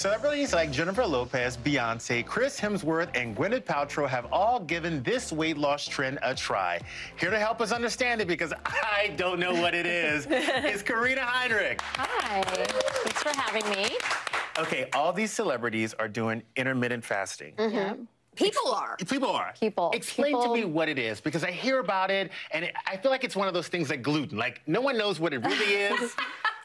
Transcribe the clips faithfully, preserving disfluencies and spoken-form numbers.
Celebrities like Jennifer Lopez, Beyonce, Chris Hemsworth, and Gwyneth Paltrow have all given this weight loss trend a try. Here to help us understand it, because I don't know what it is, is Karina Heinrich. Hi. Thanks for having me. Okay, all these celebrities are doing intermittent fasting. Mm-hmm. Yeah. People are. People are. People. Explain People. to me what it is, because I hear about it, and it, I feel like it's one of those things like gluten. Like, no one knows what it really is.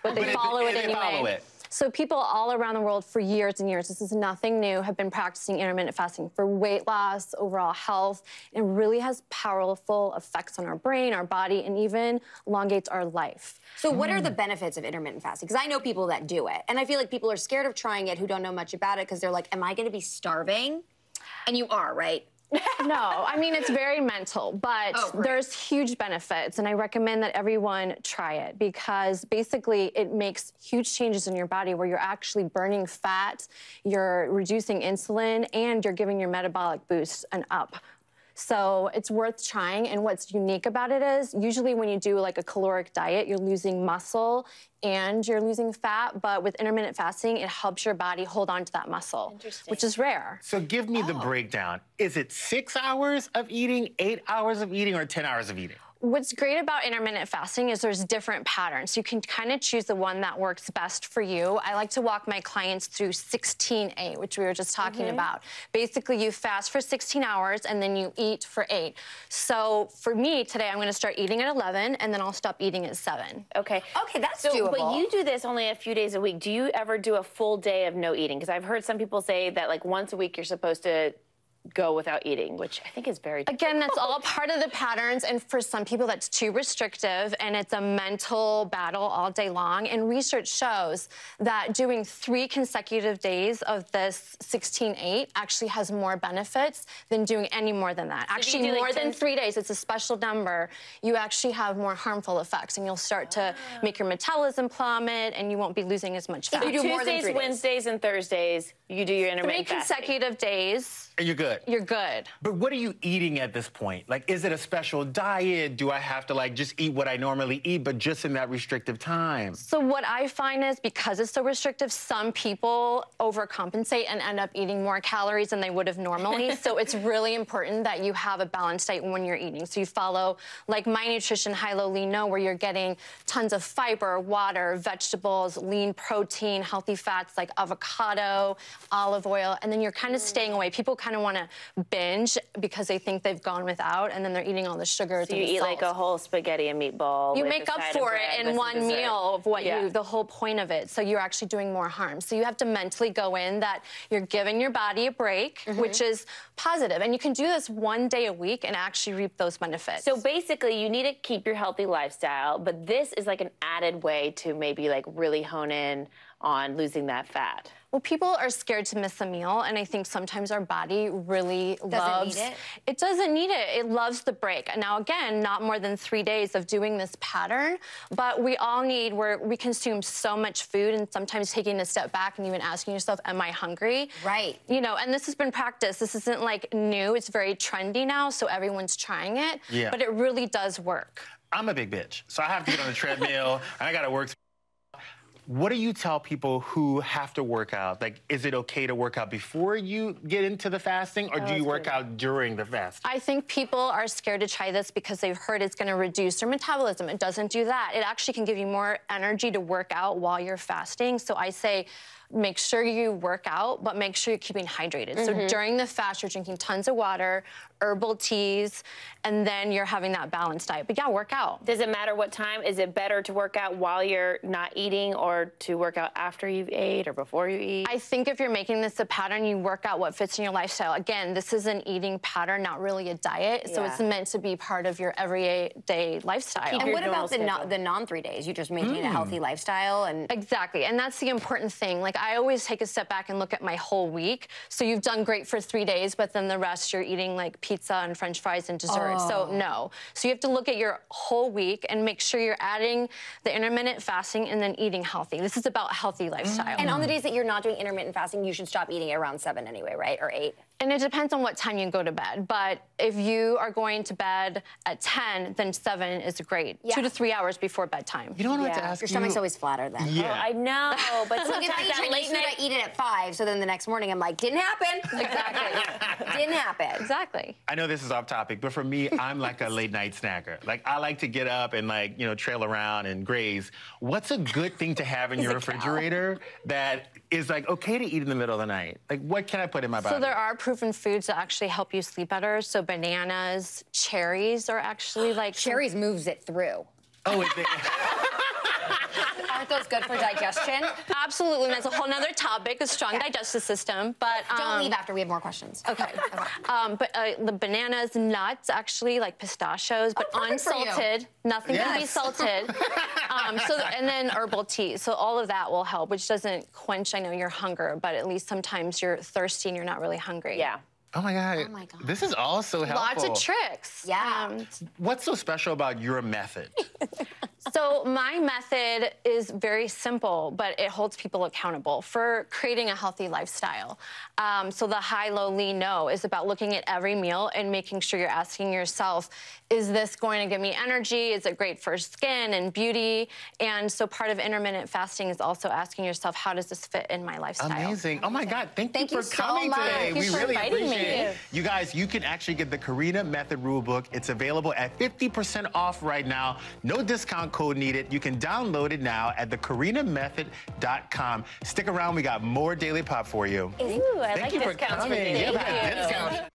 but they but follow it, it, it anyway. They follow it. So people all around the world for years and years, this is nothing new, have been practicing intermittent fasting for weight loss, overall health. It really has powerful effects on our brain, our body, and even elongates our life. So mm. what are the benefits of intermittent fasting? Because I know people that do it, and I feel like people are scared of trying it who don't know much about it, because they're like, am I going to be starving? And you are, right? No, I mean, it's very mental, but oh, right. there's huge benefits, and I recommend that everyone try it, because basically it makes huge changes in your body where you're actually burning fat, you're reducing insulin, and you're giving your metabolic boost an up. So it's worth trying, and what's unique about it is usually when you do like a caloric diet, you're losing muscle and you're losing fat, but with intermittent fasting, it helps your body hold on to that muscle, which is rare. So give me oh. the breakdown. Is it six hours of eating, eight hours of eating, or ten hours of eating? What's great about intermittent fasting is there's different patterns. You can kind of choose the one that works best for you. I like to walk my clients through sixteen eight, which we were just talking mm-hmm. about. Basically, you fast for sixteen hours, and then you eat for eight. So for me, today, I'm going to start eating at eleven, and then I'll stop eating at seven. Okay. Okay, that's so, doable. But you do this only a few days a week. Do you ever do a full day of no eating? Because I've heard some people say that, like, once a week, you're supposed to go without eating, which I think is very difficult. Again, that's all part of the patterns, and for some people that's too restrictive, and it's a mental battle all day long, and research shows that doing three consecutive days of this sixteen eight actually has more benefits than doing any more than that. So actually, more like than three days, it's a special number, you actually have more harmful effects, and you'll start oh. to make your metabolism plummet, and you won't be losing as much fat. So you do Tuesdays, more than three days. Wednesdays, and Thursdays, you do your intermittent Three consecutive fasting. days. And you're good. You're good. But what are you eating at this point? Like, is it a special diet? Do I have to, like, just eat what I normally eat, but just in that restrictive time? So what I find is, because it's so restrictive, some people overcompensate and end up eating more calories than they would have normally. So it's really important that you have a balanced diet when you're eating. So you follow, like, my nutrition, High Low Lean No, where you're getting tons of fiber, water, vegetables, lean protein, healthy fats like avocado, olive oil, and then you're kind of staying away. People kind of want to binge because they think they've gone without, and then they're eating all the sugars. So you and eat salt. like a whole spaghetti and meatball. You make up for it in one meal of what yeah. you, the whole point of it. So you're actually doing more harm. So you have to mentally go in that you're giving your body a break, mm-hmm. which is positive. And you can do this one day a week and actually reap those benefits. So basically, you need to keep your healthy lifestyle, but this is like an added way to maybe like really hone in on losing that fat. Well, people are scared to miss a meal, and I think sometimes our body really doesn't loves... Need it. It doesn't need it. It loves the break. Now, again, not more than three days of doing this pattern, but we all need... Where we consume so much food, and sometimes taking a step back and even asking yourself, am I hungry? Right. You know, and this has been practiced. This isn't, like, new. It's very trendy now, so everyone's trying it, yeah. but it really does work. I'm a big bitch, so I have to get on the treadmill, and I gotta work... What do you tell people who have to work out? Like, is it okay to work out before you get into the fasting, or oh, do you work good. out during the fast? I think people are scared to try this because they've heard it's going to reduce their metabolism. It doesn't do that. It actually can give you more energy to work out while you're fasting. So I say, make sure you work out, but make sure you're keeping hydrated. Mm-hmm. So during the fast, you're drinking tons of water, herbal teas, and then you're having that balanced diet. But yeah, work out. Does it matter what time? Is it better to work out while you're not eating, or to work out after you've ate or before you eat? I think if you're making this a pattern, you work out what fits in your lifestyle. Again, this is an eating pattern, not really a diet. Yeah. So it's meant to be part of your everyday lifestyle. Keep and what about the, no, the non three days? You just maintain mm. a healthy lifestyle, and exactly. And that's the important thing. Like, I always take a step back and look at my whole week. So you've done great for three days, but then the rest you're eating like pizza and French fries and dessert. Oh. So no. So you have to look at your whole week and make sure you're adding the intermittent fasting and then eating healthy. This is about healthy lifestyle. Mm. And on the days that you're not doing intermittent fasting, you should stop eating around seven anyway, right? Or eight? And it depends on what time you go to bed. But if you are going to bed at ten, then seven is great. Yeah. Two to three hours before bedtime. You don't know yeah. what to ask. Your stomach's you... always flatter then. Yeah. Oh, I know, but sometimes that and late night. I eat it at five, so then the next morning I'm like, didn't happen. Exactly. Didn't happen. Exactly. I know this is off topic, but for me, I'm like a late night snacker. Like, I like to get up and, like, you know, trail around and graze. What's a good thing to have in your refrigerator that is, like, okay to eat in the middle of the night? Like, what can I put in my body? So there are proven foods that actually help you sleep better. So bananas, cherries are actually, like... Cherries moves it through. Oh, is it? Aren't those good for digestion? Absolutely, and that's a whole nother topic, a strong yeah. digestive system, but... Um, Don't leave after, we have more questions. Okay. okay. Um, but uh, the bananas, nuts, actually, like pistachios, but oh, unsalted. Nothing yes. can be salted. um, so, and then herbal tea. So all of that will help, which doesn't quench, I know, your hunger, but at least sometimes you're thirsty and you're not really hungry. Yeah. Oh my God. Oh my God. This is all so helpful. Lots of tricks. Yeah. Um, What's so special about your method? So my method is very simple, but it holds people accountable for creating a healthy lifestyle. Um, so the High Low Lean No is about looking at every meal and making sure you're asking yourself, is this going to give me energy? Is it great for skin and beauty? And so part of intermittent fasting is also asking yourself, how does this fit in my lifestyle? Amazing. Oh my God, thank, thank you for you coming so today. Thank we you really appreciate me. it. You guys, you can actually get the Karina Method Rulebook. It's available at fifty percent off right now. No discount code needed. You can download it now at the karina method dot com. Stick around, we got more Daily Pop for you. Ooh, I Thank like you for coming. Yeah, we got discounts.